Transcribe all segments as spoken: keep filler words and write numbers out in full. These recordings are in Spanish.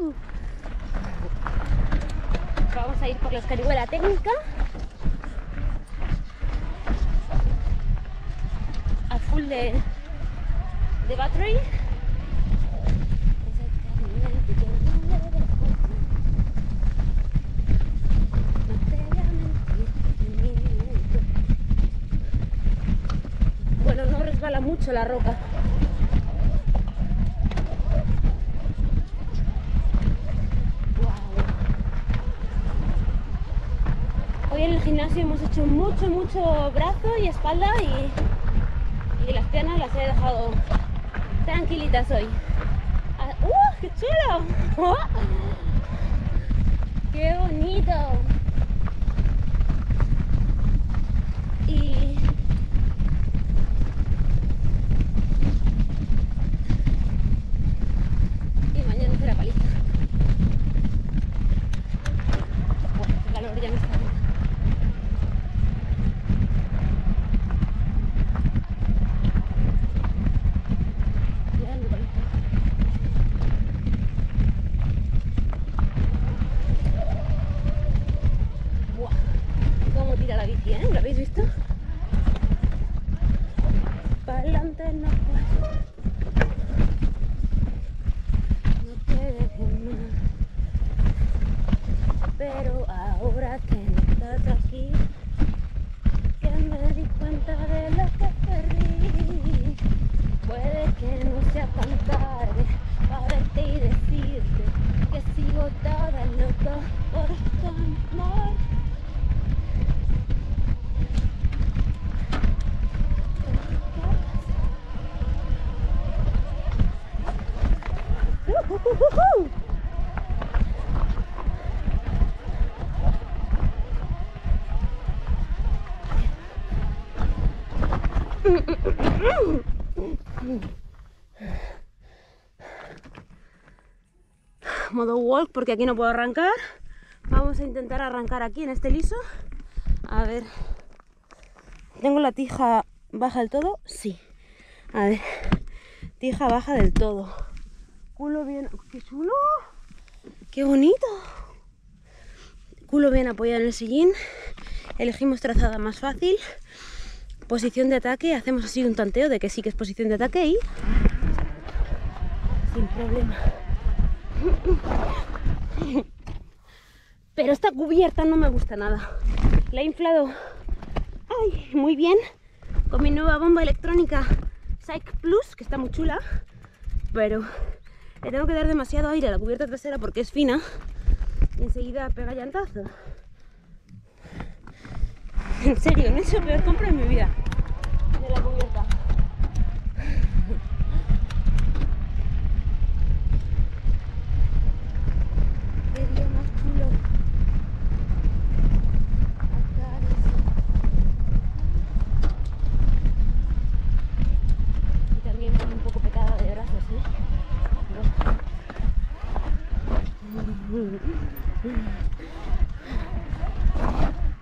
Uh. Vamos a ir por la escarihuela técnica a full de, de battery. Bueno, no resbala mucho la roca. En el gimnasio hemos hecho mucho, mucho brazo y espalda y, y las piernas las he dejado tranquilitas hoy. ¡Uh! ¡Qué chulo! ¡Oh! ¡Qué bonito! Y modo walk porque aquí no puedo arrancar. Vamos a intentar arrancar aquí en este liso. A ver, ¿tengo la tija baja del todo? Sí. A ver, tija baja del todo. Culo bien... ¡Qué chulo! ¡Qué bonito! Culo bien apoyado en el sillín. Elegimos trazada más fácil. Posición de ataque, hacemos así un tanteo de que sí que es posición de ataque y... sin problema. Pero esta cubierta no me gusta nada. La he inflado ¡ay! Muy bien con mi nueva bomba electrónica Psyc Plus, que está muy chula, pero le tengo que dar demasiado aire a la cubierta trasera porque es fina y enseguida pega llantazo. En serio, no he hecho peor compra en mi vida de la cubierta.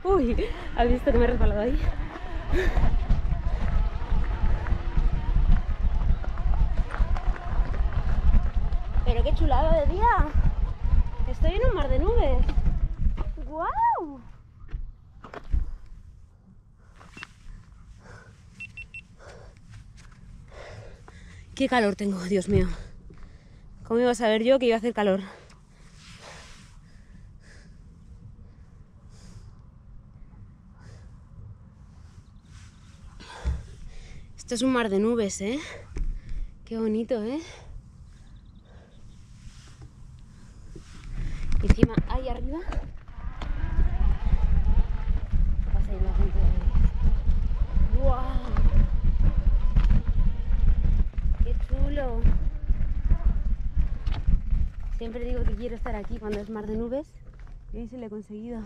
Uy, ¿has visto que me he resbalado ahí? Pero qué chulada de día. Estoy en un mar de nubes. ¡Guau! Qué calor tengo, Dios mío. ¿Cómo iba a saber yo que iba a hacer calor? Esto es un mar de nubes, ¿eh? Qué bonito, ¿eh? Encima, ahí arriba. Pasa ahí la gente. ¡Guau! ¡Qué chulo! Siempre digo que quiero estar aquí cuando es mar de nubes. Y se lo he conseguido.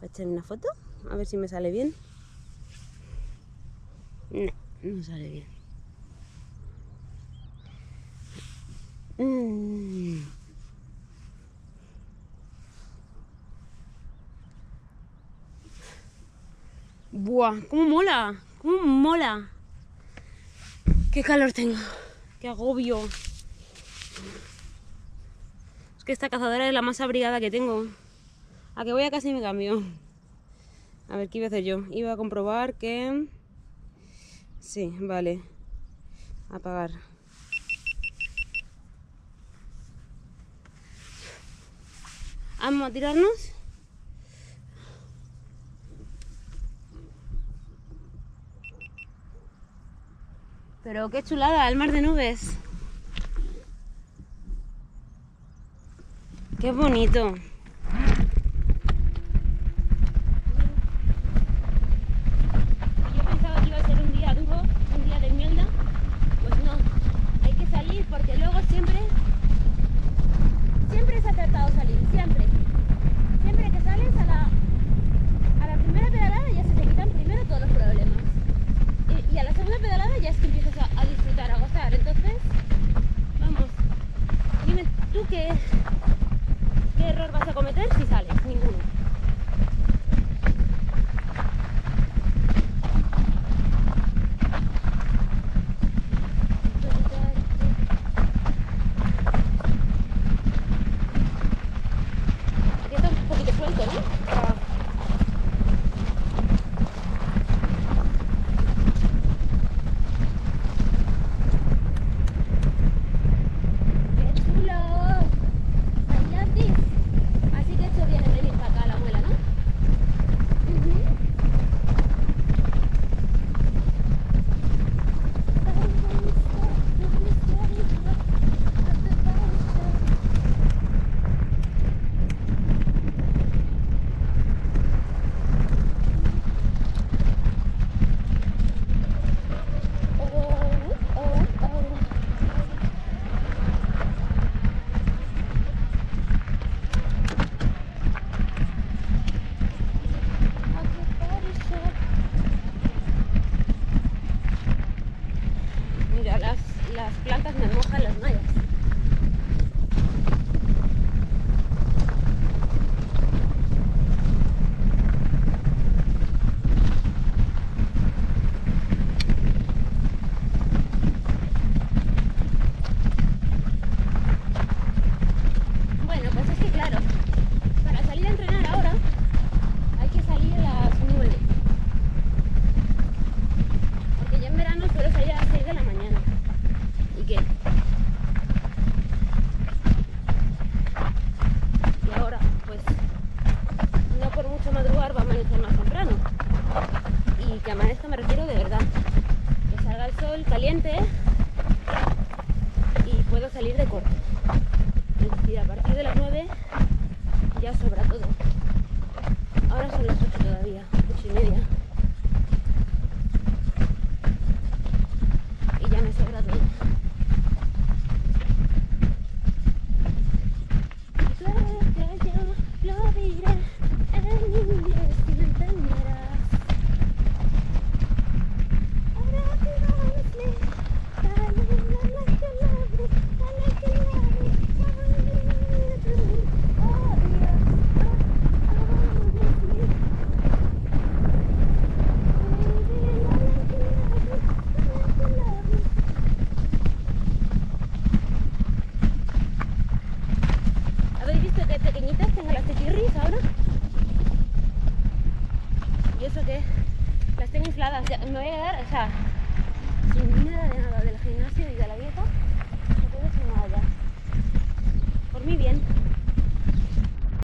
Voy a echarme una foto, a ver si me sale bien. No, no sale bien. Mm. Buah, cómo mola, cómo mola. Qué calor tengo, qué agobio. Es que esta cazadora es la más abrigada que tengo. A que voy a casa y me cambio. A ver, ¿qué iba a hacer yo? Iba a comprobar que... Sí, vale. Apagar. ¿Vamos a tirarnos? Pero qué chulada, el mar de nubes. Qué bonito. Muy bien.